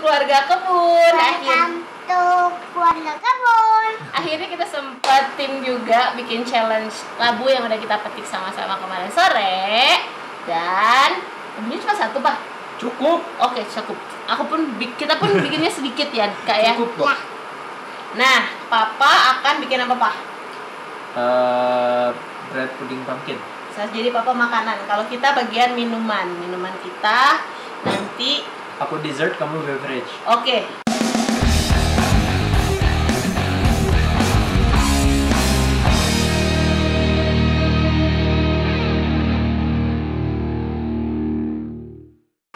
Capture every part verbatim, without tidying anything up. Keluarga Keboen. Akhir... Keluarga Keboen. Akhirnya kita sempatin juga bikin challenge labu yang udah kita petik sama-sama kemarin sore. Dan ini cuma satu, Pak. Cukup. Oke, cukup. Aku pun kita pun bikinnya sedikit ya, Kak ya. Cukup kok. Nah, Papa akan bikin apa, Pak? Uh, bread pudding pumpkin. Jadi Papa makanan. Kalau kita bagian minuman, minuman kita nanti. Aku dessert, kamu beverage. Oke. Okay.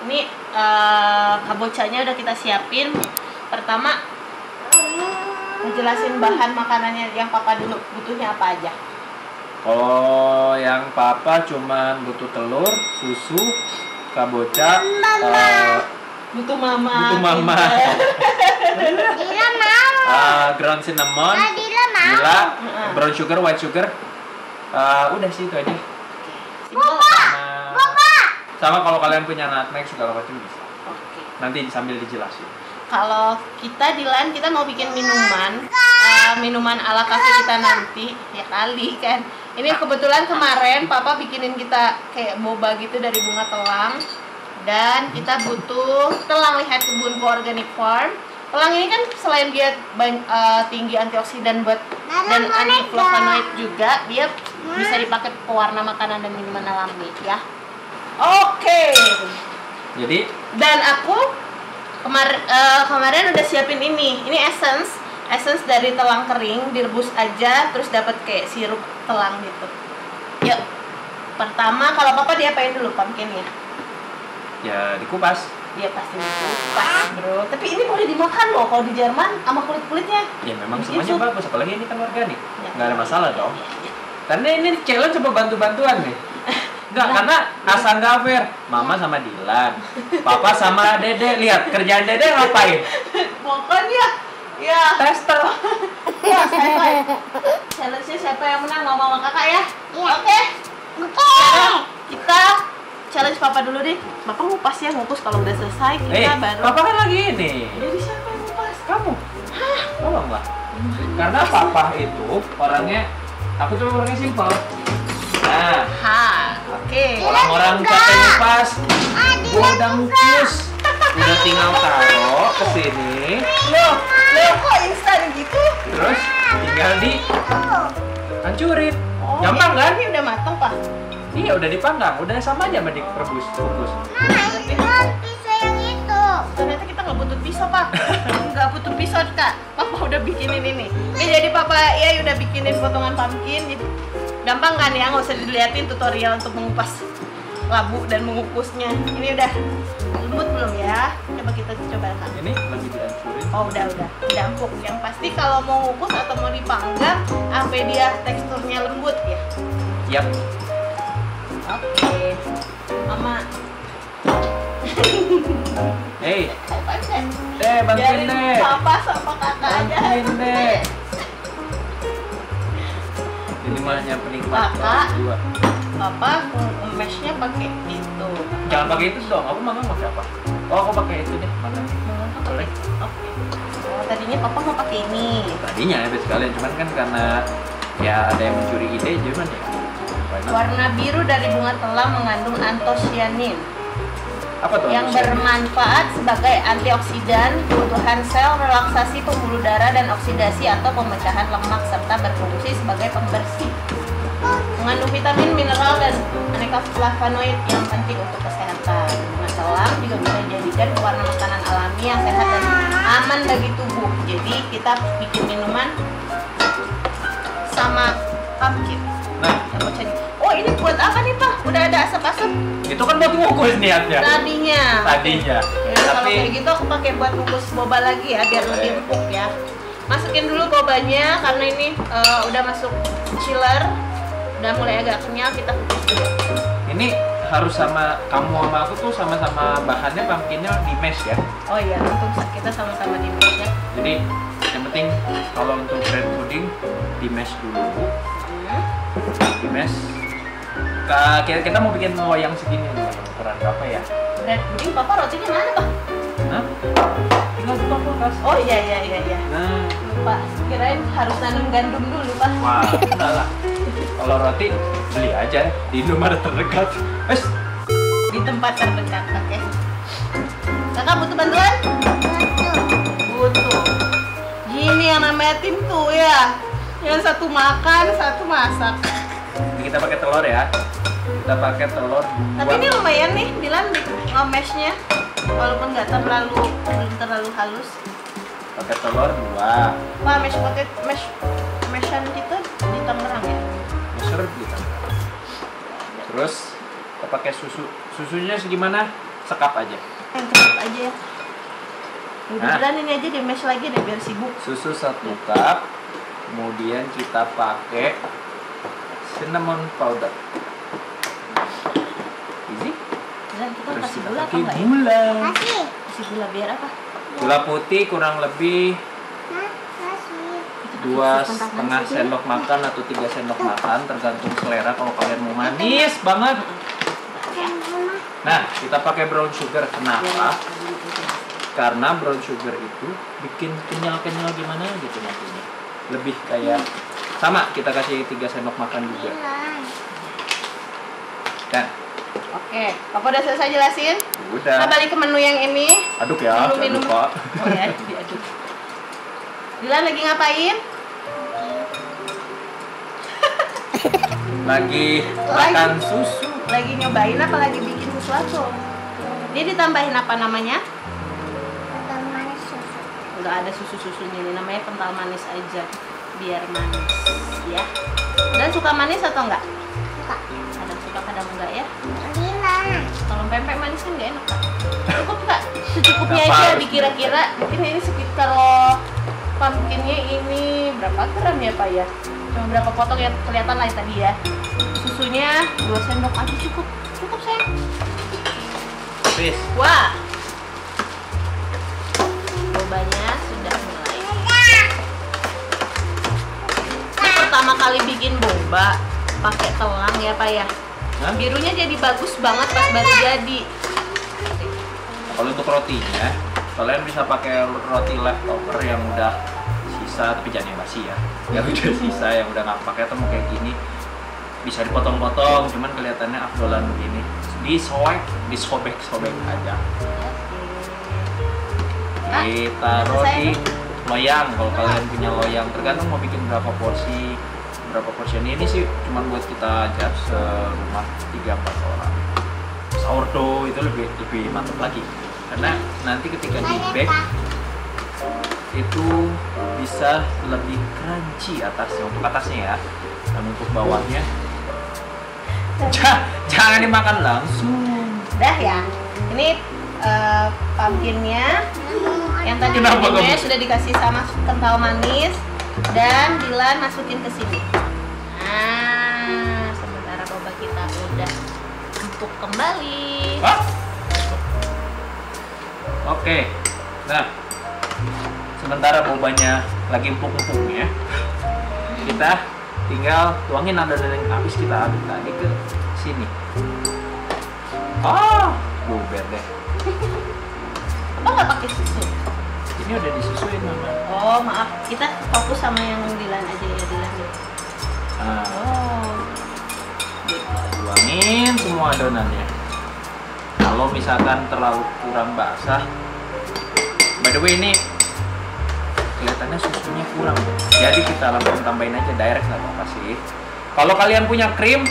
Ini uh, kabocanya udah kita siapin. Pertama, ngejelasin bahan makanannya yang Papa dulu butuhnya apa aja. Oh, yang Papa cuman butuh telur, susu, kabocha, mama. Uh, butuh mama. Butuh mama. Dila mau. Uh, ground cinnamon. Ah, Dila mau. Gila, brown sugar, white sugar. Uh, udah sih itu aja. Boba. Boba. Sama kalau kalian punya nutmeg segala macam bisa. Oke. Nanti sambil dijelasin. Kalau kita di lain kita mau bikin minuman, uh, minuman ala kafe kita nanti ya kali kan. Ini kebetulan kemarin Papa bikinin kita kayak boba gitu dari bunga telang. Dan kita butuh telang lihat kebun organic farm. Telang ini kan selain dia uh, tinggi antioksidan buat dan antiflavonoid juga, dia bisa dipakai pewarna makanan dan minuman alami ya. Oke. Okay. Jadi dan aku Kemar, uh, kemarin udah siapin ini, ini essence, essence dari telang kering, direbus aja, terus dapat kayak sirup telang gitu. Yuk, pertama kalau Papa diapain dulu pumpkinnya? Ya dikupas. Iya pasti dikupas bro. Tapi ini boleh dimakan loh kalau di Jerman sama kulit kulitnya. Ya memang semuanya itu bagus, apalagi ini kan organik, ya, nggak ada masalah dong. Ya, ya. Karena ini challenge coba bantu bantuan nih. Enggak, karena asal nggak fair. Mama sama Dilan, Papa sama Dede. Lihat kerjaan Dede ngapain? Pokoknya ya tester. Ya, challenge-nya siapa yang menang? Mama sama kakak ya? Iya. Oke. Oke. Kita challenge Papa dulu deh. Papa ngupas ya, ngupas kalau udah selesai kita eh, baru. Papa kan lagi ini. Jadi siapa yang ngupas? Kamu. Hah? Tolong lah. Karena Papa itu orangnya, aku cuma orangnya simpel. Nah, okay. Orang-orang katanya pas, gua udah ngukus, udah tinggal taruh ke sini. Loh, loh kok instan gitu? Terus tinggal di hancurin. Oh, gampang kan? Ini udah matang pak? Iya udah dipanggang, udah sama aja sama direbus, kukus. Nah, butuh pisau yang itu. Ternyata kita nggak butuh pisau pak, nggak butuh pisau kak. Papa udah bikinin ini. Ini jadi Papa ya udah bikinin potongan pumpkin gitu. Gampang kan ya, nggak usah diliatin tutorial untuk mengupas labu dan mengukusnya. Ini udah lembut belum ya? Coba kita coba kan. Ini lagi dihancurin. Oh udah udah, udah empuk. Yang pasti kalau mau ngukus atau mau dipanggang, sampai dia teksturnya lembut ya. Yap. Oke, okay. Mama. Hey. Eh, bantuin deh. Papa sama kakak aja. Bantuin deh. Limanya penikmat kakak, Papa mesnya pakai itu. Jangan pakai itu dong, aku mama pakai apa? Oh aku pakai itu deh, mana? Boleh. Oke. Oh, tadinya Papa mau pakai ini. Tadinya habis sekalian, cuman kan karena ya ada yang mencuri ide, cuman ya. Warna biru dari bunga telang mengandung antosianin. Apa tuh? Yang bermanfaat sebagai antioksidan, kebutuhan sel, relaksasi pembuluh darah dan oksidasi atau pemecahan lemak serta berfungsi sebagai pembersih. Mengandung vitamin, mineral dan aneka flavonoid yang penting untuk kesehatan. Bunga telang juga bisa dijadikan pewarna makanan alami yang sehat dan aman bagi tubuh. Jadi kita bikin minuman sama pumpkin. Nah, mau jadi. Oh ini buat apa nih Pak? Udah ada asap-asap? Itu kan buat ngukus niatnya. Tadinya. Tadinya. Ya, tapi kalau kayak gitu aku pakai buat ngukus boba lagi ya, biar lebih empuk ya. Masukin dulu bobanya karena ini uh, udah masuk chiller, udah mulai agak kenyal, kita kukus dulu. Ini harus sama kamu sama aku tuh sama-sama bahannya pumpkinnya di mash ya? Oh iya, untuk kita sama-sama di mash ya. Jadi yang penting kalau untuk bread pudding di mash dulu, hmm. di mash. Kita mau bikin wayang segini nih, ukuran berapa ya? Bread pudding, Papa rotinya mana, Pak? Hah? Tinggal tutup kulkas. Oh iya iya iya iya. Nah, lupa. Kirain harus nanam gandum dulu, Pak. Wah, enggak lah. Kalau roti beli aja di Indomaret terdekat. Es. Di tempat terdekat, oke. Kakak butuh bantuan? Butuh. Gini yang namanya tim tuh ya. Yang satu makan, satu masak. Kita pakai telur ya. Kita pakai telur. Tapi buat... ini lumayan nih, Dilan nge-mashnya. Walaupun nggak terlalu terlalu halus. Pakai telur dua. Wah, mash potato mash mashan kita di Tangerang ya. Masher di Tangerang. Terus kita pakai susu. Susunya segimana? Sekap aja. Sekap aja ya. Nah, Dilan ini aja di mash lagi deh biar sibuk. Susu satu cup. Kemudian kita pakai cinnamon powder. Easy. Dan kita terus kasih gula atau enggak ya? Gula. Kasih. Kasih gula biar apa? Gula putih kurang lebih dua setengah sendok makan atau tiga sendok makan, tergantung selera. Kalau kalian mau manis banget. Nah, kita pakai brown sugar. Kenapa? Karena brown sugar itu bikin kenyal-kenyal gimana gitu nantinya. Lebih kayak sama, kita kasih tiga sendok makan juga. Kan? Oke, Papa udah selesai jelasin? Udah. Kita balik ke menu yang ini. Aduk ya, menu minum. Lupa. Oh ya, diaduk. Dilan lagi ngapain? Lagi makan susu. Lagi nyobain apa lagi bikin sesuatu? Dia ditambahin apa namanya? Pental manis susu. Enggak ada susu-susunya, ini namanya pental manis aja. Biar manis ya. Dan suka manis atau enggak? Suka. Kadang suka, kadang enggak ya. Kalau pempek manis kan enggak enak, Kak. Cukup enggak? Secukupnya aja dikira-kira. Mungkin ini sekitar loh. Pumpkinnya ini berapa gram ya, Pak ya? Cuma berapa potong ya, kelihatan lah tadi ya. Susunya dua sendok aja cukup. Cukup, sayang. Habis. Wah. Cobanya sudah mulai. Ini pertama kali bikin boba pakai telang ya, Pak ya. Hah? Birunya jadi bagus banget pas baru jadi. Kalau untuk rotinya, kalian bisa pakai roti leftover yang udah sisa, tapi jangan yang basi ya. Yang udah sisa, yang udah nggak pakai tuh mau kayak gini, bisa dipotong-potong, cuman kelihatannya afdolan begini. Disobek, disobek, sobek aja. Kita roti loyang, kalau kalian punya loyang, tergantung mau bikin berapa porsi. Berapa porsi ini, ini sih cuma buat kita aja serumah tiga empat orang. Sourdough itu lebih lebih mantap lagi karena nanti ketika di bake itu bisa lebih crunchy atasnya, untuk atasnya ya, dan untuk bawahnya jangan dimakan langsung. Dah ya, ini uh, pumpkinnya yang tadi pumpkinnya sudah dikasih sama kental manis dan Dilan masukin ke sini. Nah, sementara boba kita udah empuk kembali. Hah? Oke. Nah, sementara bobanya lagi empuk-empuknya, kita tinggal tuangin adonan yang habis kita aduk tadi ke sini. Ah, buber deh. Apa nggak pakai susu? Ini udah disusuin, Mama. Oh, maaf. Kita fokus sama yang Dilan aja ya, Dilan. Nah, oh. Tuangin semua adonannya. Kalau misalkan terlalu kurang basah, by the way ini kelihatannya susunya kurang, jadi kita langsung tambahin aja direct, nggak apa-apa sih. Kalau kalian punya krim,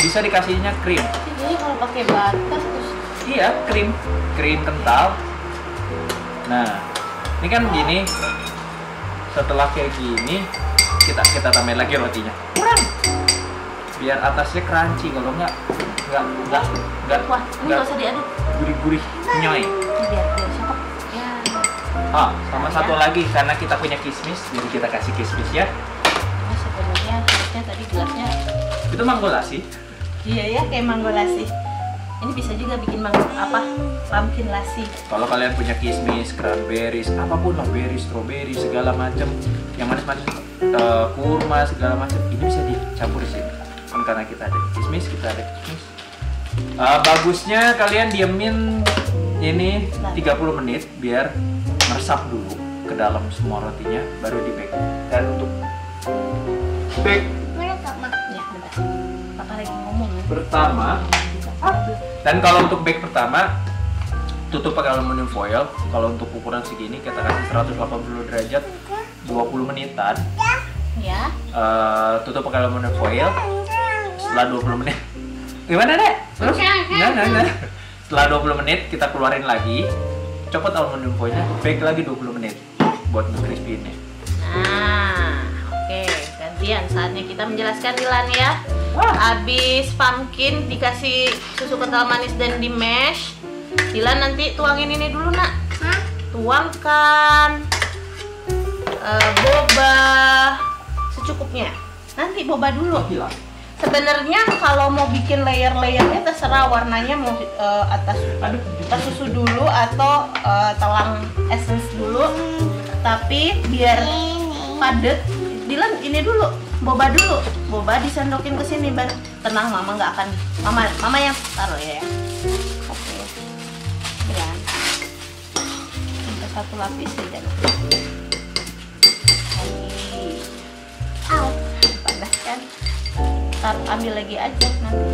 bisa dikasihnya krim. Jadi kalau pakai butter terus? Iya, krim, krim kental. Nah. Ini kan gini, setelah kayak gini kita kita tambahin lagi rotinya. Kurang. Biar atasnya crunchy, kalau enggak enggak enggak enggak. Wah, ini enggak usah diaduk. Gurih-gurih, nyoy. Biar biar sop. Ya. Ah, sama nah, satu ya. Lagi karena kita punya kismis, jadi kita kasih kismis ya. Nah, sebenarnya harusnya tadi gelasnya itu mangga lassi. Iya ya, kayak mangga lassi. Ini bisa juga bikin mangga apa? Pumpkin lassi. Kalau kalian punya kismis, cranberries, apapun lah, berry, strawberry, segala macam, yang manis-manis, uh, kurma, segala macam, ini bisa dicampur di sini. Kan karena kita ada kismis, kita ada kismis. Uh, bagusnya kalian diamin Ini tiga puluh menit biar meresap dulu ke dalam semua rotinya, baru di bake. Dan untuk bake pertama, dan kalau untuk bake pertama tutup pakai aluminium foil. Kalau untuk ukuran segini kita kasih seratus delapan puluh derajat dua puluh menitan. Ya. Uh, tutup pakai aluminium foil. Setelah dua puluh menit. Gimana, Dek? Terus? Enggak, enggak, enggak. Setelah dua puluh menit kita keluarin lagi. Copot aluminium foilnya, bake lagi dua puluh menit buat nge-crispy-nya. Nah, oke. Okay. Gantian saatnya kita menjelaskan Dilan ya. Habis pumpkin dikasih susu kental manis dan di mash. Dilan nanti tuangin ini dulu, Nak. Hah? Tuangkan uh, boba secukupnya. Nanti boba dulu. Gila. Sebenarnya kalau mau bikin layer-layernya terserah, warnanya mau uh, atas, atas susu dulu atau uh, telang essence dulu. Tapi biar padet, Dilan ini dulu, boba dulu. Boba disendokin ke sini, baru tenang, Mama nggak akan. Mama, Mama yang taruh ya. Oke, Dilan. Sampai satu lapis aja. Panas kan? Taruh, ambil lagi aja nanti.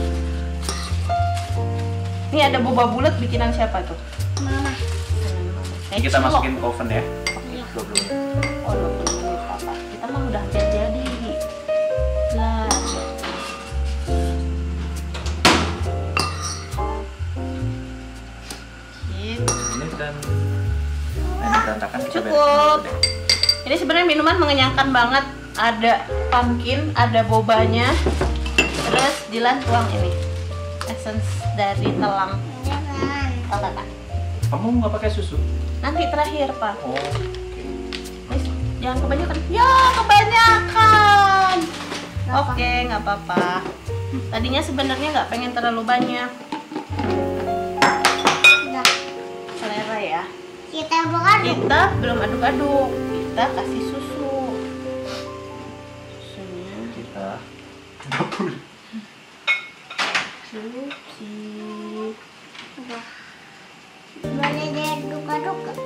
Ini ada boba bulat bikinan siapa tuh? Mama. Nah, kita masukin ke oven ya. dua puluh menit. Oh, dua puluh menit apa? Kita mah udah hampir jadi. Lah. Gitu. Ini dan ini berantakan. Cukup. Ini sebenarnya minuman mengenyangkan banget. Ada pumpkin, ada bobanya. Terus Dilan tuang ini essence dari telang. Oh, kakak. Kamu nggak pakai susu? Nanti terakhir, Pak. Oh, oke. Okay. Jangan kebanyakan. Ya, kebanyakan. Oke, okay, nggak apa-apa. Tadinya sebenarnya nggak pengen terlalu banyak. Nah, selera ya. Kita belum aduk. Kita belum aduk-aduk. Kita kasih susu. Susunya kita dapur. Susu. Boleh diaduk-aduk nggak?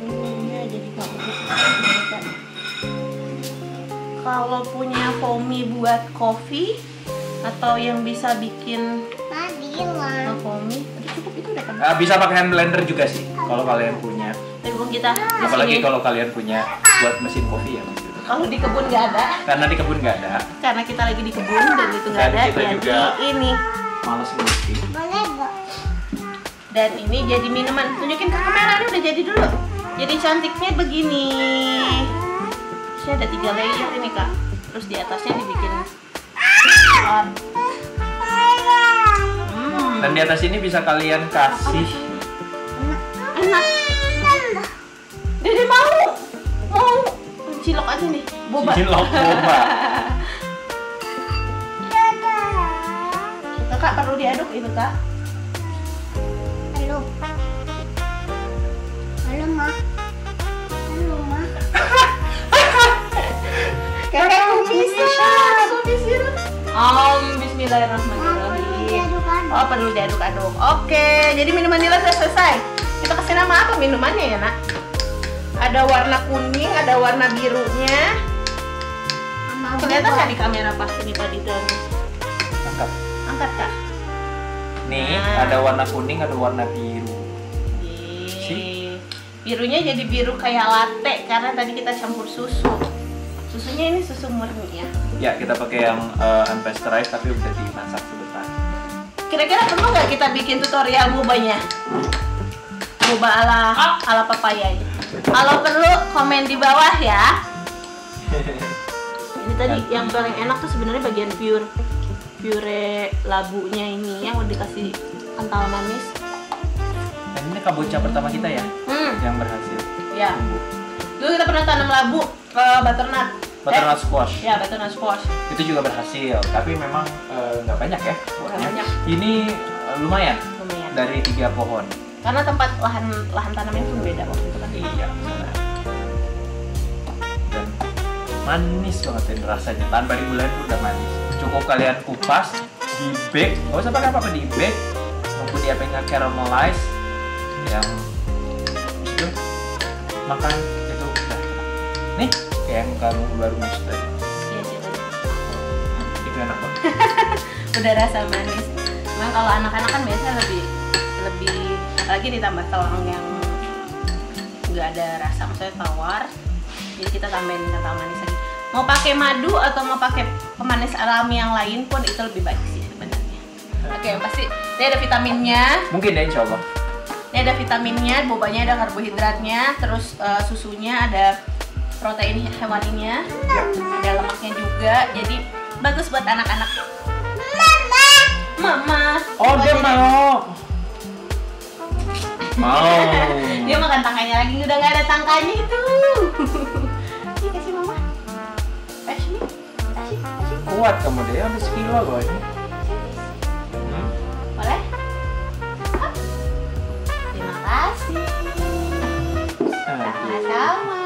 Iya, jadi kalau kalau punya foamy buat kopi atau yang bisa bikin nah, foamy, cukup itu udah kan? Uh, bisa pakai hand blender juga sih, kalau kalian punya. Kebun kita. Apalagi kalau kalian punya buat mesin kopi ya mas. Kalau di kebun nggak ada. Karena di kebun nggak ada. Karena kita lagi di kebun dan itu nggak ada. Kita jadi juga ini. Males ngopi. Boleh nggak? Dan ini jadi minuman. Tunjukin ke kamera, ini udah jadi dulu. Jadi cantiknya begini. Terusnya ada tiga layer ini kak. Terus di atasnya dibikin on. Hmm. Dan di atas ini bisa kalian kasih. Enak. Dede mau, mau cilok aja nih. Boba. Cilok boba. Kak perlu diaduk itu kak. Halo. Halo, Ma. Halo, Ma. Kakak mau disiram, mau disiram. Om, bismillahirrahmanirrahim. Oh, perlu diaduk-aduk. Oke, jadi minuman Dilan sudah selesai. Kita kasih nama apa minumannya ya, Nak? Ada warna kuning, ada warna birunya. Kelihatan nggak di kamera pas ini, Pak Dilan? Angkat. Angkat, Kak. Nih, nah, ada warna kuning, ada warna biru. Ye. Birunya jadi biru kayak latte karena tadi kita campur susu. Susunya ini susu murni ya. Ya, kita pakai yang uh, unpasteurized tapi udah dimasak sebentar. Kira-kira perlu nggak kita bikin tutorial bobanya? Boba ala ala papaya ya. Kalau perlu komen di bawah ya. Ini tadi yang paling enak tuh sebenarnya bagian pure. Puree labunya ini yang udah dikasih kental manis. Dan ini kabocha pertama kita ya, hmm. yang berhasil. Ya. Dulu kita pernah tanam labu ke uh, butternut. Butternut eh? squash. Ya, butternut squash. Itu juga berhasil, tapi memang nggak uh, banyak ya. Gak banyak. Ini uh, lumayan. Lumayan. Dari tiga pohon. Karena tempat lahan lahan tanamnya pun beda waktu itu kan. Iya. Benar. Dan manis banget rasanya. Tanpa dibulain pun udah manis. Cukup kalian kupas, di bake, nggak usah pakai apa-apa, di bake, kemudian diapain, caramelize, yang itu makan itu udah nih kayak yang kamu baru masak tadi. Iya sih benar. Itu enak banget. Udah rasa manis. Memang kalau anak-anak kan biasanya lebih lebih lagi ditambah telang yang nggak ada rasa, maksudnya tawar. Jadi kita tambahin kental manis lagi. Mau pakai madu atau mau pakai pemanis alami yang lain pun itu lebih baik sih sebenarnya. Oke, yang pasti ini ada vitaminnya. Mungkin deh, coba. Ini ada vitaminnya, bobanya ada karbohidratnya, terus uh, susunya ada protein hewaninya, ada lemaknya juga. Jadi bagus buat anak-anak. Mama. Mama. Oh, dia mau. Mau. Dia makan tangkanya lagi, udah nggak ada tangkanya itu. Kuat kamu deh, habis kilo loh ini. Boleh? Hop. Terima kasih. Sama-sama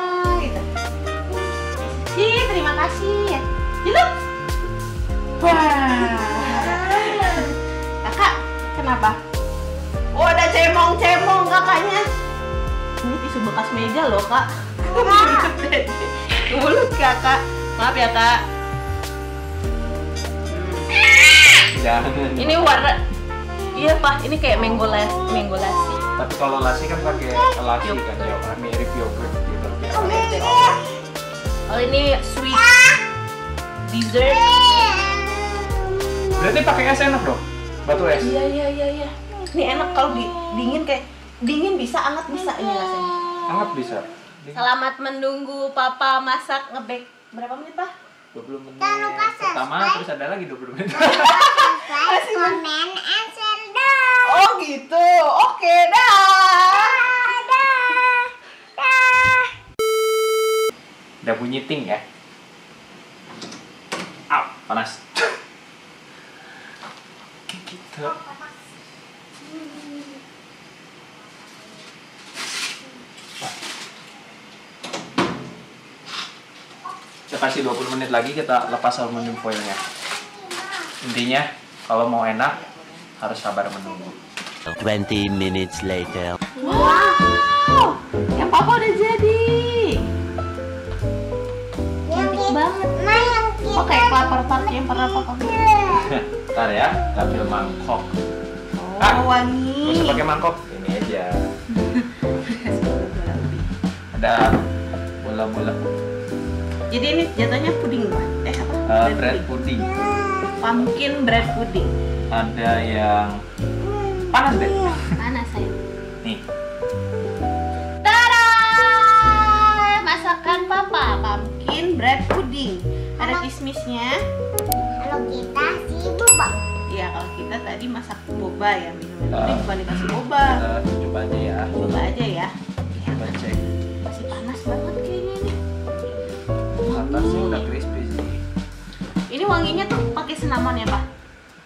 gitu. Sih, terima kasih ya. Ciluk. Wah. Kakak, kenapa? Oh, ada cemong-cemong kakaknya. Ini tisu bekas meja loh, Kak. Mulut kakak. Maaf ya, Kak. Jangan. Ini warna, iya pak, ini kayak mango las, mango lasi. Tapi kalau lasi kan pakai lasi kan, ya mirip yogurt gitu. Kalau ini sweet dessert. Berarti pakai es enak dong, batu es. Iya iya iya iya. Ini enak kalau di, dingin kayak dingin bisa, hangat bisa ini rasanya. Hangat bisa. Dingin. Selamat menunggu papa masak ngebek berapa menit pak? dua puluh menit pertama, terus ada lagi dua puluh menit. Masih men oh gitu. Oke, dah. Dah, dah. Dah. Udah bunyi ting ya. Au, panas. Kayak gitu. Kita kasih dua puluh menit lagi, kita lepas aluminium foilnya. Intinya kalau mau enak harus sabar menunggu. Twenty minutes later. Wow, yang papa udah jadi. Cantik banget. Oke, okay, kelapar part yang pernah papa ntar ya, ambil mangkok. Oh, ah, wangi. Bisa pakai mangkok ini aja. Ada bola-bola. Jadi ini jatuhnya puding, eh apa? Uh, bread pudding. Pumpkin bread pudding. Ada yang panas deh. Panas sayang. Nih. Tada! Masakan papa, pumpkin bread pudding. Ada kismisnya. Kalau kita sih boba. Iya, kalau kita tadi masak boba ya minum. Ini bukan dikasih boba. Kita coba aja ya. Coba aja ya. Coba cek. Masih panas banget kayaknya nih. Atasnya udah crispy sih. Ini wanginya tuh pakai cinnamon ya, Pak?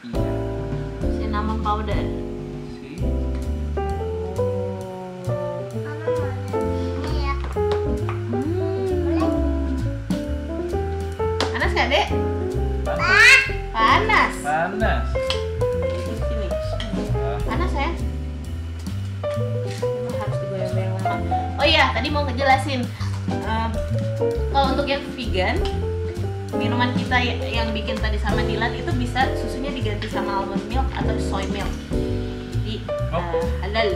Iya. Cinnamon powder. Si. Iya. Hmm. Panas nggak, Dek? Panas. Panas. Panas. Sini. Panas ya? Memang harus digoyang-goyang lama. Oh iya, tadi mau ngejelasin. Um, kalau untuk yang vegan, minuman kita yang bikin tadi sama Dilan itu bisa susunya diganti sama almond milk atau soy milk. Jadi oh. uh, halal.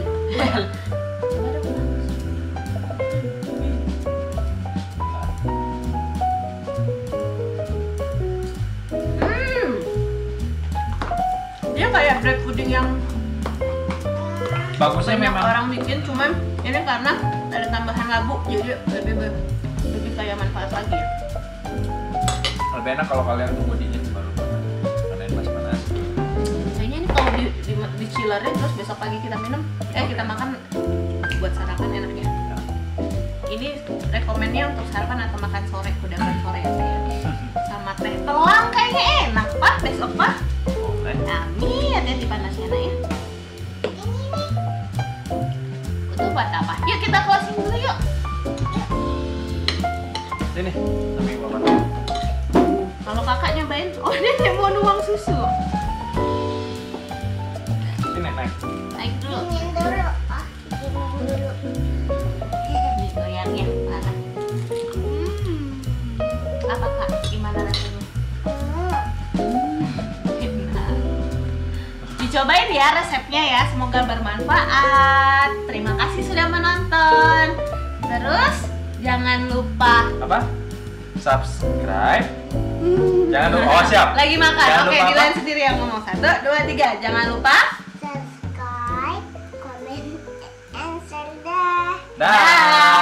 Hmm, dia kayak bread pudding yang bagusnya memang orang bikin, cuman ini karena ada tambahan labu jadi lebih lebih kayak manfaat lagi ya. Lebih enak kalau kalian tunggu dingin baru kalian panas-panas. Kayaknya ini kalau di, di, di chillerin terus besok pagi kita minum, eh kita makan buat sarapan enaknya. Ya. Ini rekomennya untuk sarapan atau makan sore, udah makan sore ya saya. Sama teh telang kayaknya enak pak besok pak. Boleh. Amin, ada di panasnya nah ya. Buat apa? Yuk kita closing dulu yuk. Sini, sambil bawa. Kalau kakak nyobain, oh dia mau nuang susu. Sini naik. Naik dulu. Naik dulu. Goyangnya parah. Hmm. Apa Kak? Gimana rasanya? Hmm. Dicobain ya resepnya ya. Semoga bermanfaat. Terima kasih sudah menonton. Terus jangan lupa apa? Subscribe. Hmm. Jangan lupa. Oh siap. Lagi makan. Jangan Oke, Dilan sendiri yang ngomong. Satu, dua, tiga. Jangan lupa. Subscribe, comment, and share. Dah.